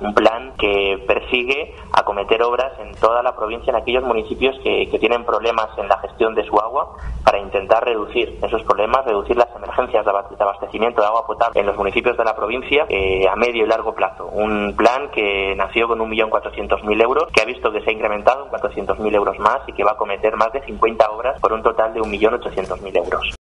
un plan que persigue acometer obras en toda la provincia, en aquellos municipios que tienen problemas en la gestión de su agua, para intentar reducir esos problemas, reducir las emergencias de abastecimiento de agua potable en los municipios de la provincia a medio y largo plazo. Un plan que nació con 1.400.000 euros, que ha visto que se ha incrementado en 400.000 euros más y que va a acometer más de 50 obras por un total de 1.800.000 euros.